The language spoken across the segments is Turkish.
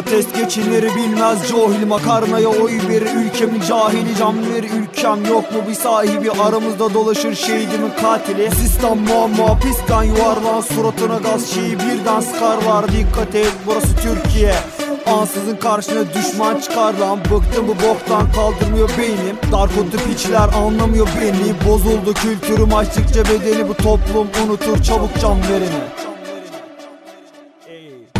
protest geçinleri bilmez cahil, makarnaya oy bir ülkemin cahili, cam bir ülkem yok mu bir sahibi, aramızda dolaşır şehidimin katili. Sistem muamma pistan yuvarlan, suratına gaz şeyi birden sıkarlar. Dikkat et burası Türkiye, ansızın karşına düşman çıkar lan. Bıktım bu boktan, kaldırmıyor beynim. Darkotu piçler anlamıyor beni. Bozuldu kültürüm açtıkça bedeli, bu toplum unutur çabuk can vereni.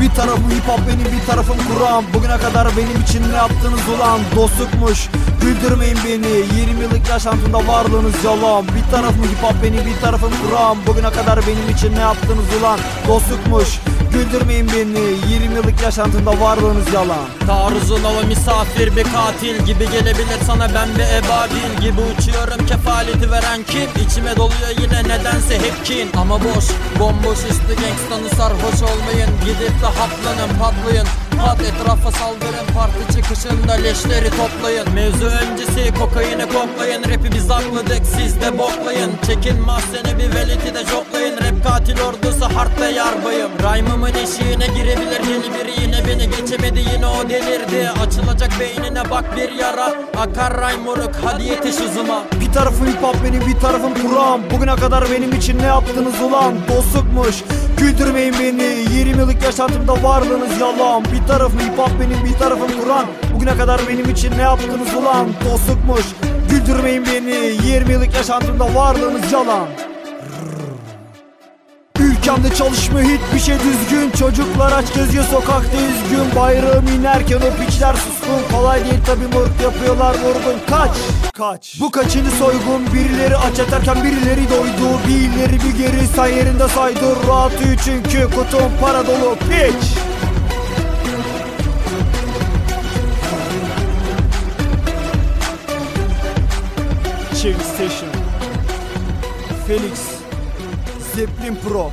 Bir tarafım hip hop benim, bir tarafım Kur'an. Bugüne kadar benim için ne yaptınız ulan? Dostlukmuş, güldürmeyin beni. 20 yıllık yaşantımda varlığınız yalan. Bir tarafım hip hop benim, bir tarafım Kur'an. Bugüne kadar benim için ne yaptınız ulan? Dostlukmuş, güldürmeyin beni. 20 yıllık yaşantımda varlığınız yalan. Taarruzun ava misafir bir katil gibi gelebilir sana, ben bir ebabil gibi uçuyorum. Kefaleti veren kim? İçime doluyor yine nedense hep kin. Ama boş, bomboş üstü gangstanı sarhoş olmayın. Gidip de haplanın, patlayın, pat etrafa saldırın. Parti çıkışında leşleri toplayın. Mevzu öncesi kokaini koklayın. Rap'i biz akladık, siz de boklayın. Çekin mahzeni bir veliti de joklayın. Rap katil ordusu harpte yarbayım. Rhyme'ımın eşiğine girebilir yeni biri, yine beni geçemedi, yine o delirdi. Açılacak beynine bak bir yara, akar rhyme moruk hadi yetiş hızıma. Bir tarafım hip hop benim, bir tarafım Kur'an. Bugüne kadar benim için ne yaptınız ulan? Dostlukmuş, güldürmeyin beni. 20 yıllık yaşantımda varlığınız yalan. Bir tarafım hip hop benim, bir tarafım Kur'an. Bugüne kadar benim için ne yaptınız ulan? Dostlukmuş, güldürmeyin beni. 20 yıllık yaşantımda varlığınız yalan. Ülkemde çalışmıyor hiçbir şey düzgün. Çocuklar aç geziyor sokakta üzgün. Bayrağım inerken o piçler suskun. Kolay değil tabi moruk, yapıyorlar vurgun. Kaç, kaç. Bu kaçını soygun. Birileri aç atarken birileri doydu. Birileri bir geri say yerinde saydı. Rahat uyu çünkü kutum para dolu piç. Cevik Station, Felix, Zepplin Pro.